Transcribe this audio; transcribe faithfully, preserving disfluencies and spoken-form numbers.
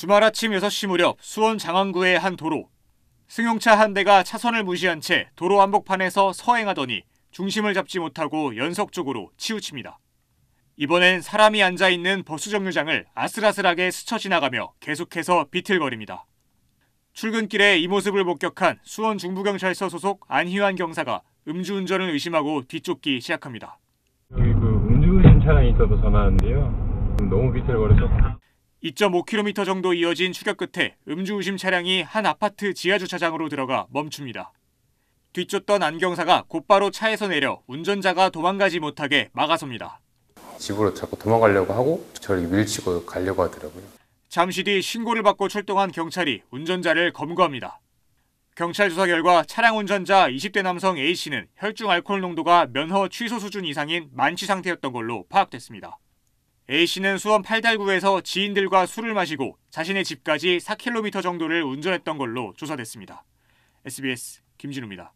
주말 아침 여섯 시 무렵 수원 장안구의 한 도로. 승용차 한 대가 차선을 무시한 채 도로 한복판에서 서행하더니 중심을 잡지 못하고 연석 쪽으로 치우칩니다. 이번엔 사람이 앉아있는 버스 정류장을 아슬아슬하게 스쳐 지나가며 계속해서 비틀거립니다. 출근길에 이 모습을 목격한 수원 중부경찰서 소속 안희완 경사가 음주운전을 의심하고 뒤쫓기 시작합니다. 여기 그 음주운전 차량이 있다고 전화하는데요. 너무 비틀거려서. 이 점 오 킬로미터 정도 이어진 추격 끝에 음주의심 차량이 한 아파트 지하주차장으로 들어가 멈춥니다. 뒤쫓던 안 경사가 곧바로 차에서 내려 운전자가 도망가지 못하게 막아섭니다. 집으로 자꾸 도망가려고 하고 저를 밀치고 가려고 하더라고요. 잠시 뒤 신고를 받고 출동한 경찰이 운전자를 검거합니다. 경찰 조사 결과 차량 운전자 이십 대 남성 A씨는 혈중 알코올 농도가 면허 취소 수준 이상인 만취 상태였던 걸로 파악됐습니다. A씨는 수원 팔달구에서 지인들과 술을 마시고 자신의 집까지 사 킬로미터 정도를 운전했던 걸로 조사됐습니다. 에스비에스 김진우입니다.